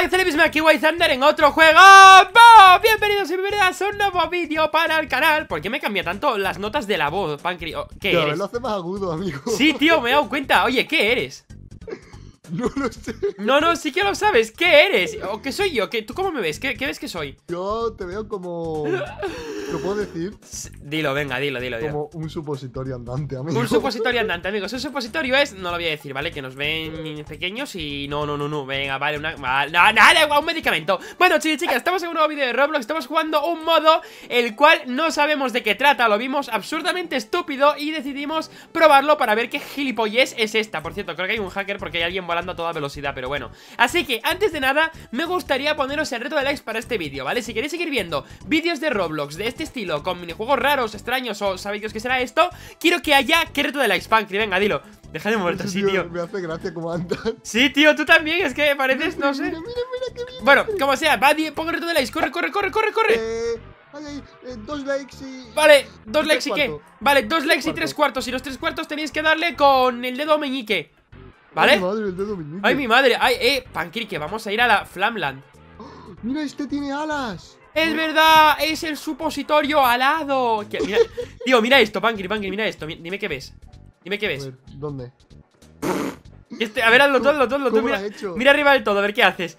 Hola, que mismo aquí WhiteZunder en otro juego. ¡Boo! Bienvenidos y bienvenidas a un nuevo vídeo para el canal. ¿Por qué me cambia tanto las notas de la voz, Pancri? ¿Qué eres? Lo hace más agudo, amigo. Sí, tío, me he dado cuenta. Oye, ¿qué eres? No lo sé. No, sí que lo sabes. ¿Qué eres? ¿O qué soy yo? ¿Qué, tú cómo me ves? ¿Qué ves que soy? Yo te veo como... ¿Lo puedo decir? Dilo, venga, dilo. Como un supositorio andante, amigo. Un supositorio andante, amigos. Un supositorio es... No lo voy a decir, ¿vale? Que nos ven pequeños y... No. Venga, vale, una... un medicamento. Bueno, chicas, estamos en un nuevo vídeo de Roblox. Estamos jugando un modo el cual no sabemos de qué trata. Lo vimos absurdamente estúpido y decidimos probarlo para ver qué gilipollez es esta. Por cierto, creo que hay un hacker porque hay alguien volando a toda velocidad, pero bueno. Así que, antes de nada, me gustaría poneros el reto de likes para este vídeo, ¿vale? Si queréis seguir viendo vídeos de Roblox de este estilo, con minijuegos raros, extraños o sabéis qué será esto, quiero que haya que reto de likes, Pancri, venga, dilo. Deja de moverte así, tío. Me hace gracia como andas. Sí, tío, tú también, es que pareces, no sé. Mira, qué bien. Bueno, como sea, va, pongo reto de likes, corre. Vale, 2 likes y... Vale, 2 likes y qué. Vale, 2 likes y 3 cuartos. Y los 3 cuartos tenéis que darle con el dedo meñique. ¿Vale? Ay, mi madre, el dedo meñique. Ay, mi madre. Ay, Pancri, que vamos a ir a la Flatland. ¡Oh! Mira, este tiene alas. Es verdad, es el supositorio alado. Mira, tío, mira esto, Pancri, mira esto. Dime qué ves. A ver, ¿dónde? Este, a ver, hazlo todo. Mira arriba del todo, a ver qué haces.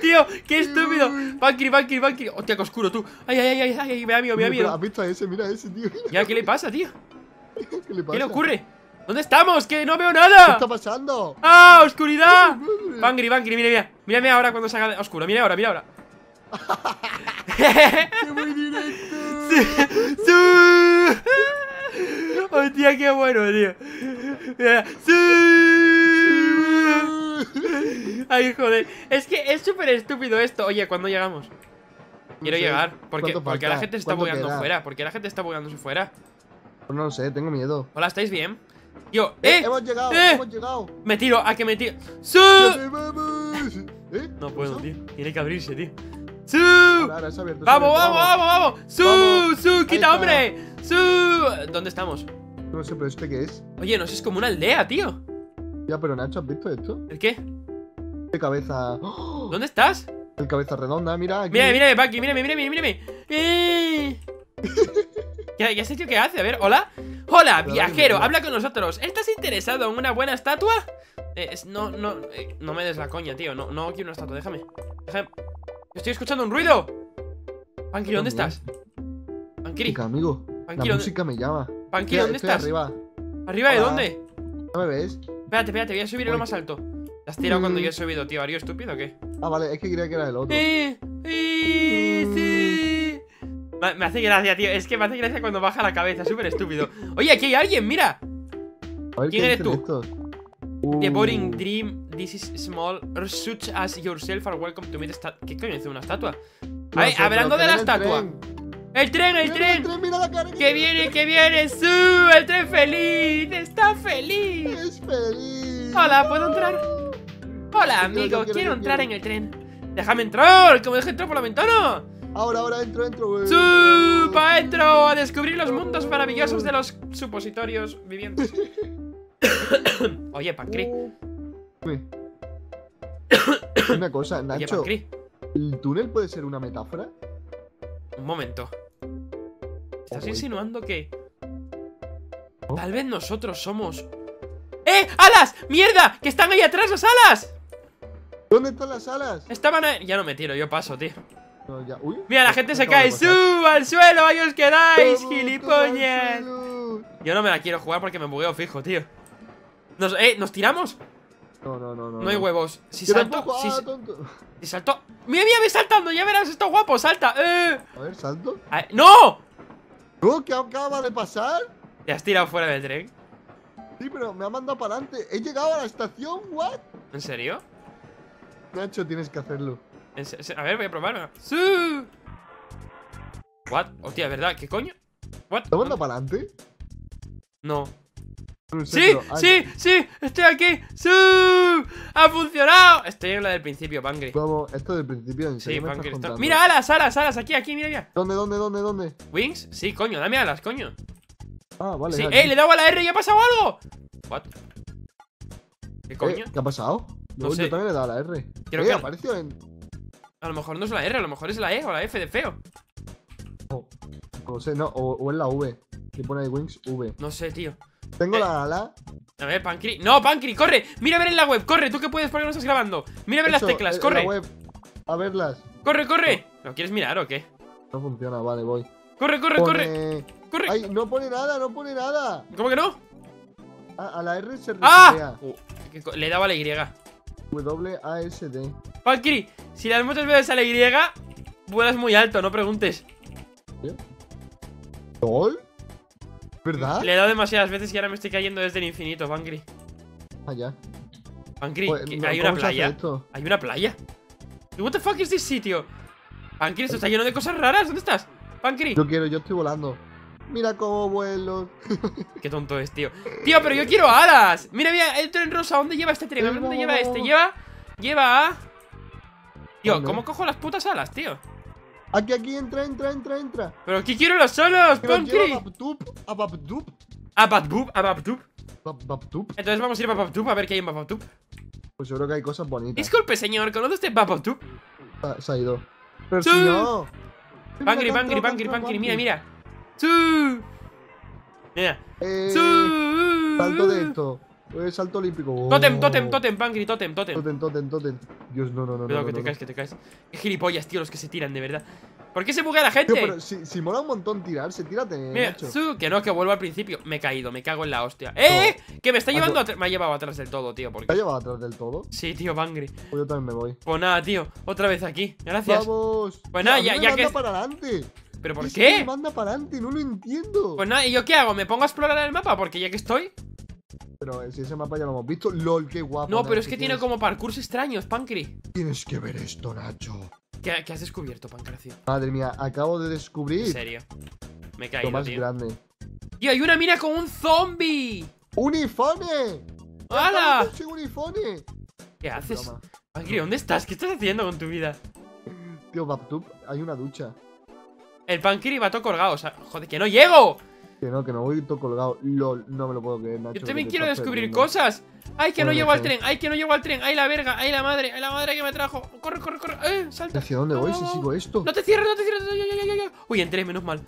Tío, qué estúpido. Pancri. Hostia, qué oscuro, tú. Ay, me da miedo. Mira ese, tío. Ya, ¿qué le pasa, tío? ¿Qué le ocurre? ¿Dónde estamos? ¡Que no veo nada! ¿Qué está pasando? ¡Ah, oscuridad! Pancri, mira. Mírame ahora cuando salga oscuro. Mira ahora. ¡Qué muy directo! ¡Hostia, qué bueno, tío! ¡Ay, joder! Es que es súper estúpido esto. Oye, ¿cuándo llegamos? Quiero llegar. Porque la gente se está bugueando fuera. No lo sé, tengo miedo. Hola, ¿estáis bien? Yo, hemos llegado. Me tiro, a que me tiro. ¡Su! No puedo, tío. Tiene que abrirse, tío. ¡Su! Ahora, ¡Vamos! ¡Su! ¡Quita, hombre! ¡Su! ¿Dónde estamos? No sé, pero ¿este qué es? Oye, no sé, es como una aldea, tío. Ya, pero Nacho, ¿has visto esto? ¿El qué? De cabeza. ¡Oh! ¿Dónde estás? El cabeza redonda, mira. Aquí. Mírame, Paki, mírame. ¿Qué has hecho? ¿Qué hace? A ver, hola. Hola, viajero, habla con nosotros. ¿Estás interesado en una buena estatua? No me des la coña, tío. No quiero una estatua, déjame. Estoy escuchando un ruido. Pancri, ¿dónde estás? Pancri, amigo. La música me llama. Pancri, ¿dónde estás? Arriba. ¿Arriba de dónde? ¿No me ves? Espérate, voy a subir a lo más alto. Te has tirado cuando yo he subido, tío. ¿Ario estúpido o qué? Ah, vale, es que creía que era el otro. Me hace gracia, tío. Es que me hace gracia cuando baja la cabeza. Súper estúpido. Oye, aquí hay alguien, mira. ¿Quién eres tú? The boring dream. This is small. Or such as yourself are welcome to meet esta... ¿Qué coño es una estatua? Ay, hablando de la estatua. El tren. Mira la cara que viene. Su, el tren feliz. Está feliz. Es feliz. Hola, ¿puedo entrar? Hola, amigo. Quiero entrar en el tren. Déjame entrar. Como deje entrar por la ventana. Ahora entro, güey. ¡Supa, entro! A descubrir los mundos maravillosos de los supositorios vivientes. Oye, Pancri. Una cosa, Nacho. Oye, ¿el túnel puede ser una metáfora? Un momento. ¿Estás insinuando que... Tal vez nosotros somos... ¡Alas! ¡Mierda! ¡Que están ahí atrás las alas! ¿Dónde están las alas? Estaban ahí... Ya no me tiro, yo paso, tío. No, ya. Uy, mira, la gente se cae. ¡Su! ¡Al suelo! ¡Ahí os quedáis, gilipollas! Yo no me la quiero jugar porque me bugueo fijo, tío. ¿Nos tiramos? No. No hay huevos. Si salto... Si salto... ¡Mira, ve saltando! Ya verás, esto guapo. ¡Salta! A ver, ¿salto? ¡No! ¿Tú qué acaba de pasar? Te has tirado fuera del tren. Sí, pero me ha mandado para adelante. He llegado a la estación, ¿what? ¿En serio? Nacho, tienes que hacerlo. A ver, voy a probar. ¡Su! ¿What? Hostia, ¿verdad? ¿Qué coño? ¿What? ¿Estamos para adelante? No. ¡Sí! ¡Estoy aquí! ¡Su! ¡Ha funcionado! Estoy en la del principio, Pancri. Vamos, esto del principio, en serio. Sí, Pancri. Mira, alas. Aquí, mira. ¿Dónde? ¿Wings? Sí, coño, dame alas, coño. Ah, vale. Sí, le he dado a la R y ha pasado algo. ¿What? ¿Qué coño? ¿Qué ha pasado? No, no sé. Yo también le he dado a la R. Creo que apareció en... A lo mejor no es la R, a lo mejor es la E o la F de feo. No sé, no, o es la V. Que pone ahí Wings V. No sé, tío. Tengo la... A ver, Pancri. ¡No, Pancri, corre! Mira a ver en la web, corre. Tú que puedes porque no estás grabando. Mira a ver las teclas, corre. La web. A verlas. ¡Corre, corre! ¿Lo quieres mirar o qué? No funciona, vale, voy. ¡Corre, corre, corre! ¡Corre! ¡Ay, no pone nada, no pone nada! ¿Cómo que no? A la R se resetea. Le daba la Y. W-A-S-D. Pancri, si las muchas veces a la Y, vuelas muy alto, no preguntes. ¿Gol? ¿Verdad? Le he dado demasiadas veces y ahora me estoy cayendo desde el infinito, Pancri. Allá. Pancri, hay una playa. Hay una playa. What the fuck es este sitio? Pancri, esto está lleno de cosas raras. ¿Dónde estás? Pancri. Yo estoy volando. Mira cómo vuelo. Qué tonto es, tío. Tío, pero yo quiero alas. Mira, mira, el tren rosa. ¿Dónde lleva este tren? ¿Dónde lleva este? Lleva a... Tío, ¿cómo cojo las putas alas, tío? Aquí, entra. Pero ¿qué quiero las alas, Pancri? A Babtub. Entonces vamos a ir a Babtub a ver qué hay en Babtub. Pues yo creo que hay cosas bonitas. Disculpe, señor, ¿conoces este Babtub? Se ha ido. Pero si no. Pancri, mira. Mira. Salto de esto. Salto olímpico. Totem, Pancri, totem. Dios, no. Cuidado, que te caes, que te caes. Qué gilipollas, tío, los que se tiran, de verdad. ¿Por qué se buguea la gente? Tío, pero si mola un montón tirarse, tírate. Mira, que no, que vuelvo al principio. Me he caído, me cago en la hostia. ¡Eh! No. Que me está llevando atrás. Me ha llevado atrás del todo, tío. ¿Te ha llevado atrás del todo? Sí, tío, Pancri. Pues yo también me voy. Pues nada, tío. Otra vez aquí. Gracias. Vamos. Pues nada, ya, ya que. Manda para adelante. ¿Pero por qué? Me manda para adelante, no lo entiendo. Pues nada, ¿y yo qué hago? ¿Me pongo a explorar el mapa? Porque ya que estoy. Pero si ese mapa ya lo hemos visto. LOL, qué guapo. No, pero es que tiene como parkours extraños, Pancri. Tienes que ver esto, Nacho. ¿Qué has descubierto, Pancracio? Madre mía, acabo de descubrir. En serio. Me he caído, lo más grande. Y hay una mina con un zombie. ¡Unifone! ¡Hala! ¿Qué haces? Pancri, ¿dónde estás? ¿Qué estás haciendo con tu vida? Tío, Babtub, hay una ducha. El Pancri va todo colgado. O sea, joder, que no llego. Que no voy todo colgado. LOL, no me lo puedo creer, Nacho. Yo también quiero descubrir cosas. Ay, que no llego al tren, ay, la verga, ay, la madre que me trajo. Corre, corre, salta. ¿Hacia dónde voy si sigo esto? No te cierres, Uy, entré, menos mal.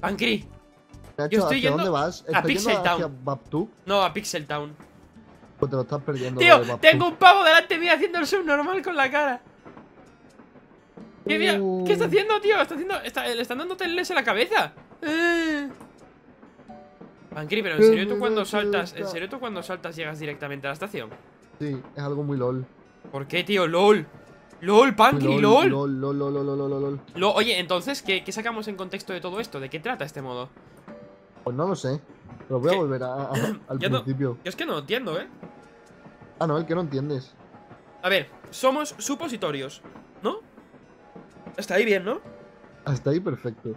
Pancri, yo estoy yendo. ¿A dónde vas? A Pixel Town. No, a Pixel Town. Pues te lo estás perdiendo. Tío, tengo un pavo delante mío haciendo el subnormal con la cara. ¿Qué está haciendo, tío? Le están dando teles en la cabeza. Pancri, pero ¿en serio tú cuando saltas llegas directamente a la estación? Sí, es algo muy LOL. ¿Por qué, tío? LOL, Pancri, LOL. Oye, entonces, ¿qué sacamos en contexto de todo esto? ¿De qué trata este modo? Pues no lo sé. Pero voy a volver al principio. Yo es que no lo entiendo, ¿eh? Ah, no, el que no entiendes. A ver, somos supositorios, ¿no? Hasta ahí bien, ¿no? Hasta ahí perfecto.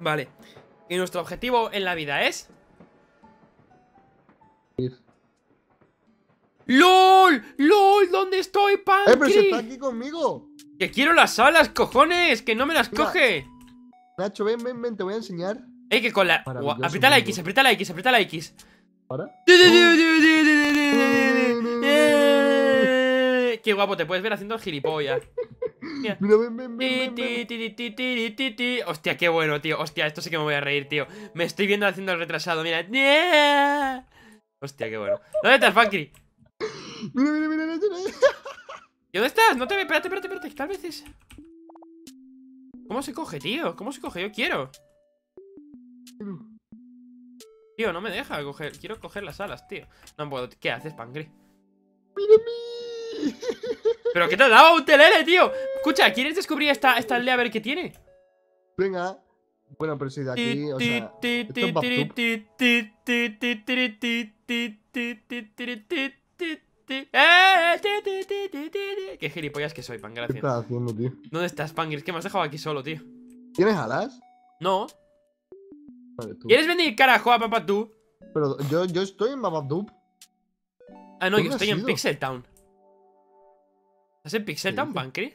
Vale. Y nuestro objetivo en la vida es... LOL, ¿dónde estoy, Pancri? Pero si está aquí conmigo. Que quiero las alas, cojones, que no me las coge. Nacho, ven, te voy a enseñar. Que con la... Aprieta la X, aprieta la X. ¿Para? Qué guapo, te puedes ver haciendo gilipollas. Mira, ven. Hostia, qué bueno, tío. Hostia, esto sí que me voy a reír, tío. Me estoy viendo haciendo el retrasado, mira. Hostia, qué bueno. ¿Dónde estás, Pancri? Mira. ¿Y dónde estás? No te veo. Espérate. Tal vez es... ¿Cómo se coge, tío? Yo quiero. Tío, no me deja coger. Quiero coger las alas, tío. No puedo. ¿Qué haces, Pancri? ¡Mírame! ¿Pero qué te ha dado un telele, tío? Escucha, ¿quieres descubrir esta aldea a ver qué tiene? Venga. Bueno, pero si de aquí, o sea, esto es Babtub. Qué gilipollas que soy, Pancracio. ¿Qué estás haciendo, tío? ¿Dónde estás, Pancri? Es que me has dejado aquí solo, tío. ¿Tienes alas? No. Vale, tú. ¿Quieres venir, carajo, a Babtub? Pero yo estoy en Babtub. Ah, no, yo estoy en Pixel Town. ¿Estás en Pixel Town, Pancri?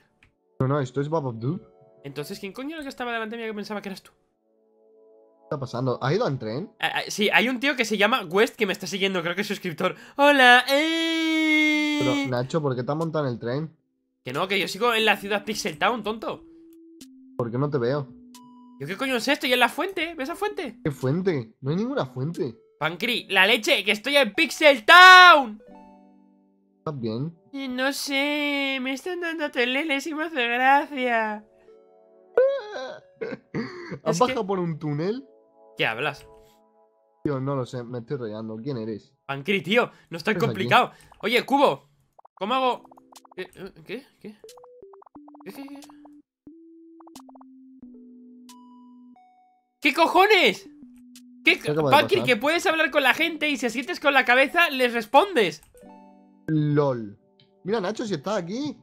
No, esto es Babtub. Entonces, ¿quién coño era que estaba delante mía que pensaba que eras tú? ¿Qué está pasando? ¿Ha ido al tren? Sí, hay un tío que se llama West que me está siguiendo, creo que es suscriptor. ¡Hola! Pero, Nacho, ¿por qué te has montado en el tren? Que no, que yo sigo en la ciudad Pixel Town, tonto. ¿Por qué no te veo? ¿Yo qué coño es esto? ¿Y en la fuente? ¿Ves esa fuente? ¿Qué fuente? No hay ninguna fuente. Pancri, la leche, que estoy en Pixel Town. ¿Estás bien? No sé, me están dando teleles y me hace gracia. ¿Has bajado por un túnel? ¿Qué hablas? Tío, no lo sé, me estoy rayando. ¿Quién eres? Pancri, tío, no es tan complicado. Aquí. Oye, Cubo, ¿cómo hago? ¿Qué? ¿Qué? ¿Qué? ¿Qué? ¿Qué cojones? ¿Qué? Pancri, que puedes hablar con la gente y si sientes con la cabeza, les respondes. LOL. Mira, Nacho, si estás aquí.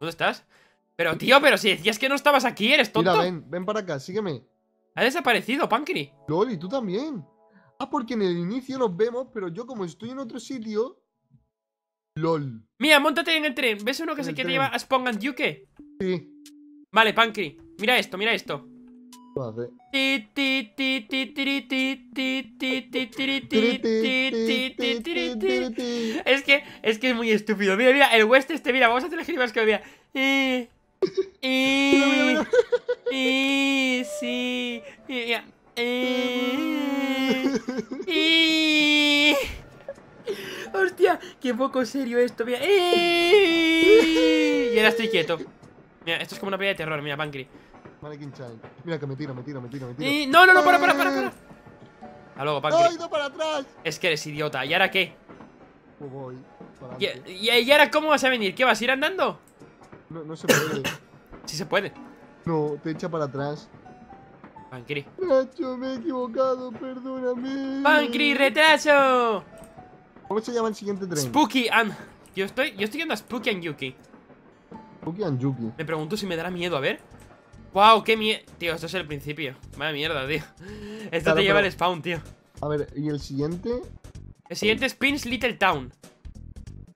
¿Dónde estás? Pero, tío, pero si decías que no estabas aquí, eres tonto. Mira, ven para acá, sígueme. Ha desaparecido, Pancri. LOL, y tú también. Ah, porque en el inicio nos vemos, pero yo como estoy en otro sitio... LOL. Mira, móntate en el tren. ¿Ves uno que se quiere llevar a Spooky and Yuki? Sí. Vale, Pancri. Mira esto, mira esto. Es que es muy estúpido. Mira, mira, el West este, mira, vamos a hacer el gilipollas que mira. Sí. Mira. Hostia, qué poco serio esto, mira. Y ahora estoy quieto. Mira, esto es como una pelea de terror, mira, Pancri. Mira que me tiro. Y... No, para. A luego, Pancri. ¡No, ido para atrás! Es que eres idiota. ¿Y ahora qué? Pues voy para adelante. ¿Y ahora cómo vas a venir? ¿Qué vas a ir andando? No se puede. Sí se puede. No, te echa para atrás. Pancri. Nacho, me he equivocado, perdóname. Pancri, retraso. ¿Cómo se llama el siguiente tren? Spooky and... Yo estoy yendo a Spooky and Yuki. Spooky and Yuki. Me pregunto si me dará miedo, a ver. Wow, qué mierda. Tío, esto es el principio. Vaya mierda, tío. Esto claro, te lleva al spawn, tío. A ver, ¿y el siguiente? El siguiente es Pins Little Town.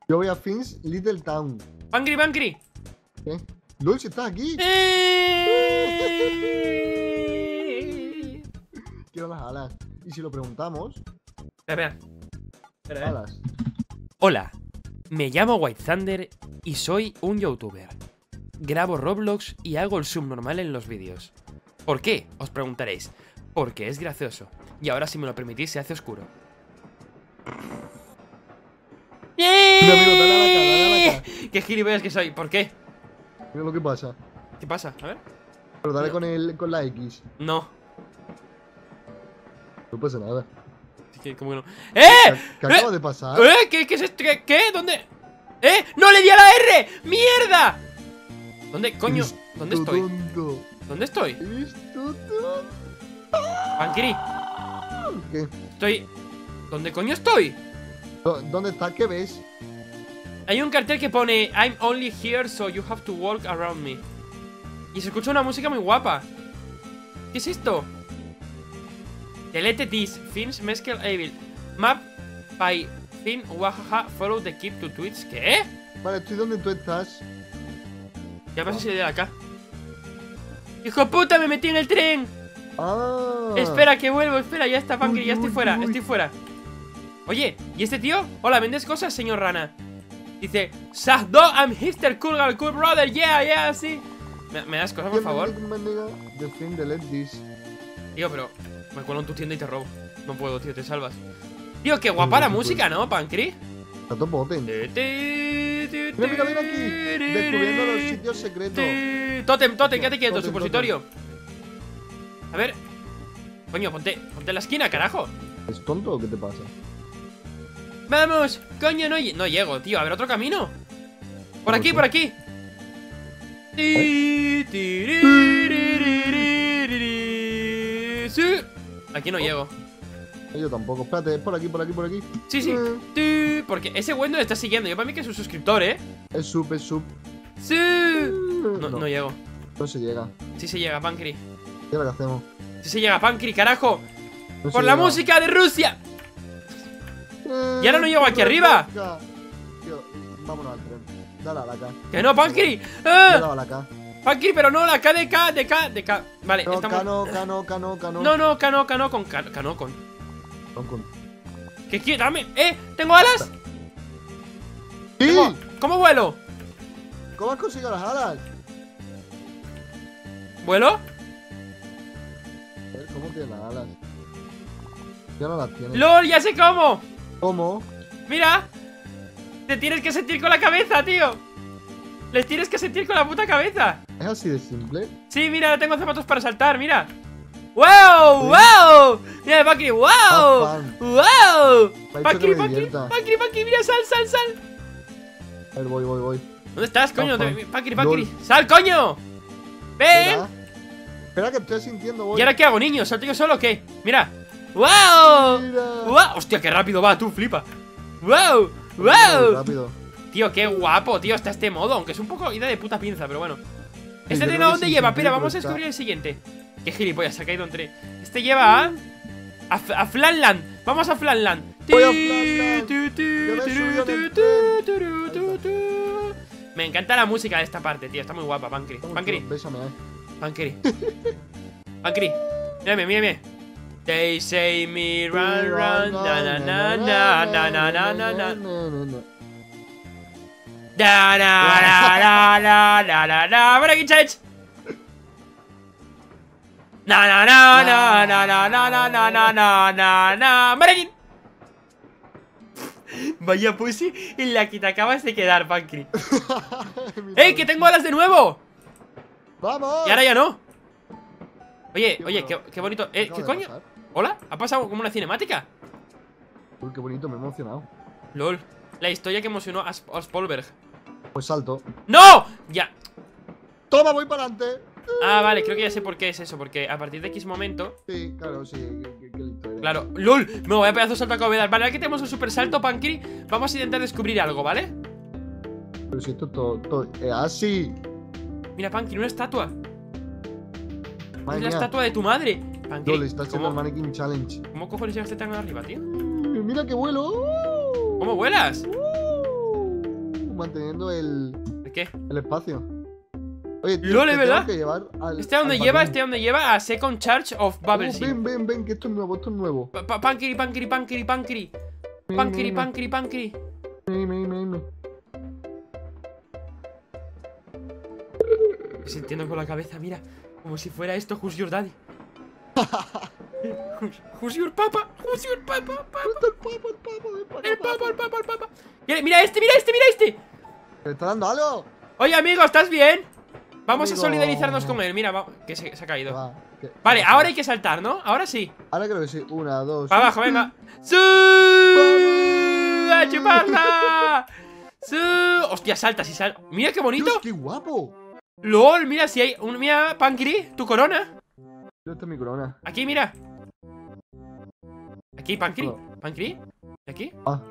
Yo voy a Pins Little Town. Pancri. ¿Qué? Luis, ¿estás aquí? Quiero las alas. Y si lo preguntamos... Espera. Alas. Hola, me llamo WhiteZunder y soy un youtuber. Grabo Roblox y hago el subnormal en los vídeos. ¿Por qué? Os preguntaréis. Porque es gracioso. Y ahora, si me lo permitís, se hace oscuro. Dale la cara. ¡Qué gilipollas que soy! ¿Por qué? Mira lo que pasa. ¿Qué pasa? A ver. Pero dale con la X. No. No pasa nada. ¿Cómo que no? ¡Eh! ¿Qué acaba de pasar? ¿Qué es esto? ¿Qué? ¿Dónde? ¡Eh! ¡No le di a la R! ¡Mierda! ¿Dónde, coño? ¿Dónde estoy? ¿Dónde estoy? Pancri. ¿Qué? Estoy... ¿Dónde coño estoy? ¿Dónde está? ¿Qué ves? Hay un cartel que pone I'm only here so you have to walk around me. Y se escucha una música muy guapa. ¿Qué es esto? Delete this, Finn's Meskel Evil Map by Finn Oaxaca. Follow the keep to tweets. ¿Qué? Vale, estoy donde tú estás. Ya pasa si le de acá. ¡Hijo puta! ¡Me metí en el tren! Ah. Espera, que vuelvo, espera, ya está, Pancri, ya estoy fuera, estoy fuera. Oye, ¿y este tío? Hola, ¿vendes cosas, señor Rana? Dice, Sazdo, I'm hipster, cool girl, cool brother, yeah, sí. ¿Me das cosas, por favor? Tío, pero me cuelo en tu tienda y te robo. No puedo, tío, te salvas. Tío, qué guapa la música, ¿no, Pancri? Está todo potente. Mira aquí, descubriendo los sitios secretos. Totem, quédate quieto, supositorio. A ver. Coño, ponte en la esquina, carajo. ¿Es tonto o qué te pasa? Vamos, coño, no llego, tío. A ver, otro camino. Por aquí. Sí. Aquí no llego. Yo tampoco, espérate, es por aquí. Sí. Porque ese güey no le está siguiendo. Yo para mí que es un suscriptor, ¿eh? Es sub. ¡Sí! No llego. No se llega. Sí se llega, Pancri. ¿Qué es lo que hacemos? Sí se llega, Pancri, carajo. No ¡por la llega. Música de Rusia! ¡Y ahora no llego aquí arriba! Tío, vámonos al tren. Dale a la K. ¡Que no, Pancri! Dale a la K. Pancri, pero no, la K de K, de K, de K. Vale, no, estamos... K no. No, con K, no, con... ¿Qué quieres? ¡Dame! ¡Eh! ¡Tengo alas! ¡Sí! ¿Cómo vuelo? ¿Cómo has conseguido las alas? ¿Vuelo? ¿Cómo tienes las alas? Yo no las tengo. ¡Lol! ¡Ya sé cómo! ¿Cómo? ¡Mira! ¡Te tienes que sentir con la cabeza, tío! ¡Les tienes que sentir con la puta cabeza! ¿Es así de simple? Sí, mira, tengo zapatos para saltar, mira. ¡Wow! ¡Wow! Mira, Bakri, ¡wow! ¡Wow! Bakri, Bakri, Bakri, Bakri, mira, sal, sal, sal. A ver, voy. ¿Dónde estás, coño? Bakri, Bakri, sal, coño. Ven. Espera que estoy sintiendo, voy. ¿Y ahora qué hago, niño? ¿Salto yo solo o qué? Mira. ¡Wow! ¡Wow! ¡Hostia, qué rápido va! ¡Tú flipa! ¡Wow! ¡Wow! Tío, qué guapo, tío, está este modo. Aunque es un poco ida de puta pinza, pero bueno. ¿Este tren a dónde lleva? Espera, vamos a descubrir el siguiente. Qué gilipollas, se ha caído entre. Este lleva a Flatland. Vamos a Flatland. Me encanta la música de esta parte, tío. Está muy guapa, Pancri. Pancri. Mírame. They say me run, run, na, na, na, na, na, na, na, na. Da, da, da, da, da, da, da. Por aquí, chavales. Na na na na na na na na na na na na na. ¡Maraquín! Vaya pussy en la que te acabas de quedar, Pancri. ¡Ey, que tengo alas de nuevo! ¡Vamos! Y ahora ya no. Oye, qué bonito. ¿Qué coño? ¿Hola? ¿Ha pasado como una cinemática? Uy, qué bonito, me he emocionado. LOL, la historia que emocionó a Spolberg. Pues salto. ¡No! Ya. Toma, voy para adelante. Ah, vale, creo que ya sé por qué es eso. Porque a partir de X momento. Sí, claro, sí. Claro, LOL, me voy a pedazo de salto a comer. Vale, ahora que tenemos un super salto, Pancri, vamos a intentar descubrir algo, ¿vale? Pero si esto todo es así. Mira, Pancri, una estatua. Es la estatua de tu madre, Pancri. LOL, está haciendo el Mannequin Challenge. ¿Cómo cojones llegaste tan arriba, tío? Mira que vuelo. ¿Cómo vuelas? Manteniendo el. ¿El qué? El espacio. Oye, tío, LOL, ¿verdad? Este a donde lleva a Second Charge of Bubble Sea. Ven, que esto es nuevo. Pancri. Sintiendo con la cabeza, mira. Como si fuera esto, Who's Your Daddy. Who's Your Papa. Who's Your Papa. El Papa. Mira este. ¿Te está dando algo? Oye, amigo, ¿estás bien? Vamos a solidarizarnos con él, mira, que se ha caído. Vale, ahora hay que saltar, ¿no? Ahora sí. Ahora creo que sí. 1, 2. Para abajo, venga. ¡Su! ¡A chuparla! ¡Su! ¡Hostia, salta! Si salta. ¡Mira qué bonito! ¡Qué guapo! ¡Lol! Mira, si hay un. Mira, Pancri, tu corona. Yo estoy mi corona. Aquí, mira. Aquí, Pancri. ¿Pancri? ¿Aquí? Ah.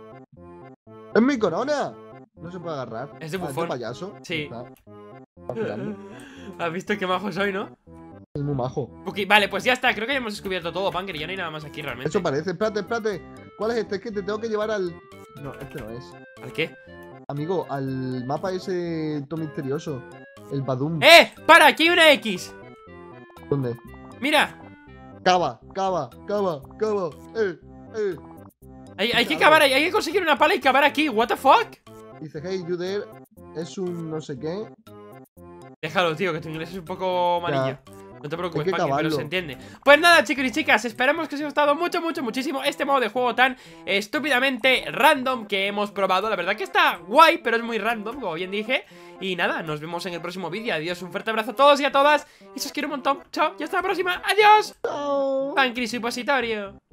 ¡Es mi corona! No se puede agarrar. Es de bufón. ¿Es de payaso? Sí. Has visto qué majo soy, ¿no? Es muy majo. Okay, vale, pues ya está. Creo que ya hemos descubierto todo, Pancri. Ya no hay nada más aquí realmente. Eso parece. Espérate. ¿Cuál es este? Es que te tengo que llevar al. No, este no es. ¿Al qué? Amigo, al mapa ese todo misterioso. El Badum. ¡Eh! ¡Para! Aquí hay una X. ¿Dónde? ¡Mira! Cava. Hay que cavar, hay que conseguir una pala y cavar aquí. ¿What the fuck? Dice, hey, you there. Es un no sé qué. Déjalo, tío, que tu inglés es un poco amarillo. No te preocupes, Pancri, pero se entiende. Pues nada, chicos y chicas, esperamos que os haya gustado muchísimo este modo de juego tan estúpidamente random que hemos probado. La verdad que está guay, pero es muy random, como bien dije. Y nada, nos vemos en el próximo vídeo. Adiós, un fuerte abrazo a todos y a todas. Y os quiero un montón. Chao, y hasta la próxima. Adiós. Pancri, soy Positorio.